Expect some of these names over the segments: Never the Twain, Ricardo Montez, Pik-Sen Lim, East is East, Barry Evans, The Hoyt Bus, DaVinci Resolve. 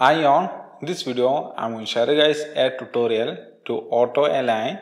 On this video, I'm going to share you guys a tutorial to auto align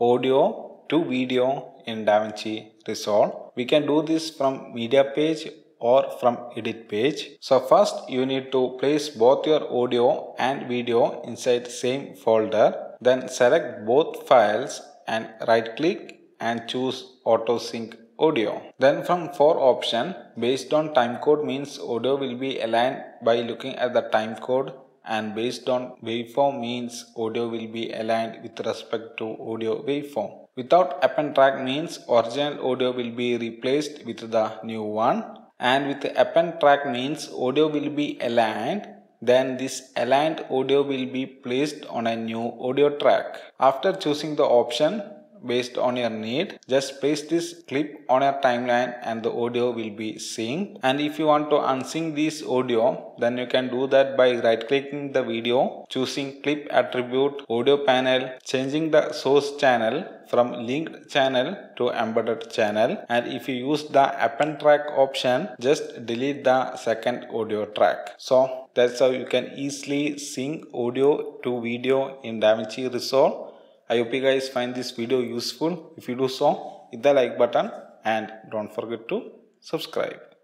audio to video in DaVinci Resolve. We can do this from media page or from edit page. So first you need to place both your audio and video inside the same folder. Then select both files and right click and choose auto sync audio. Then from for option, based on timecode means audio will be aligned by looking at the timecode, and based on waveform means audio will be aligned with respect to audio waveform. Without append track means original audio will be replaced with the new one, and with append track means audio will be aligned. Then this aligned audio will be placed on a new audio track. After choosing the option based on your need, just place this clip on your timeline and the audio will be synced. And if you want to unsync this audio, then you can do that by right clicking the video, choosing clip attribute, audio panel, changing the source channel from linked channel to embedded channel. And if you use the append track option, just delete the second audio track. So that's how you can easily sync audio to video in DaVinci Resolve. I hope you guys find this video useful. If you do so, hit the like button and don't forget to subscribe.